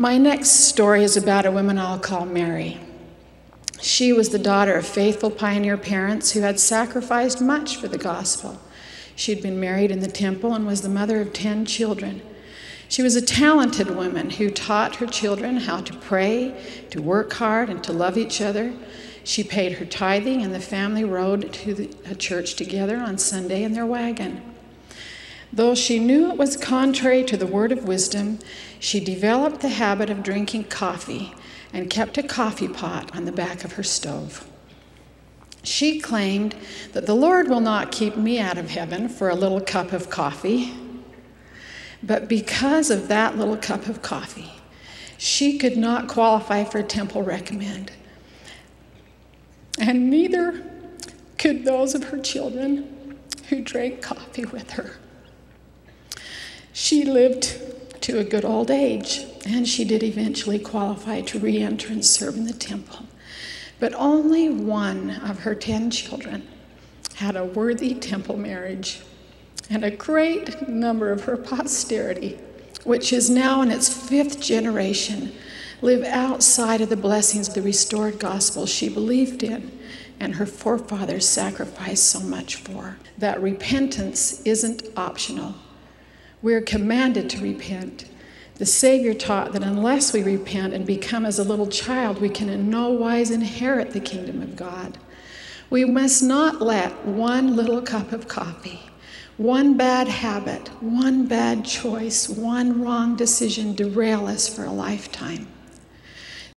My next story is about a woman I'll call Mary. She was the daughter of faithful pioneer parents who had sacrificed much for the gospel. She'd been married in the temple and was the mother of 10 children. She was a talented woman who taught her children how to pray, to work hard, and to love each other. She paid her tithing, and the family rode to the church together on Sunday in their wagon. Though she knew it was contrary to the word of wisdom, she developed the habit of drinking coffee and kept a coffee pot on the back of her stove. She claimed that the Lord will not keep me out of heaven for a little cup of coffee. But because of that little cup of coffee, she could not qualify for temple recommend. And neither could those of her children who drank coffee with her. She lived to a good old age, and she did eventually qualify to re-enter and serve in the temple. But only one of her 10 children had a worthy temple marriage. And a great number of her posterity, which is now in its 5th generation, live outside of the blessings of the restored gospel she believed in and her forefathers sacrificed so much for. That repentance isn't optional. We're commanded to repent. The Savior taught that unless we repent and become as a little child, we can in no wise inherit the kingdom of God. We must not let one little cup of coffee, one bad habit, one bad choice, one wrong decision derail us for a lifetime.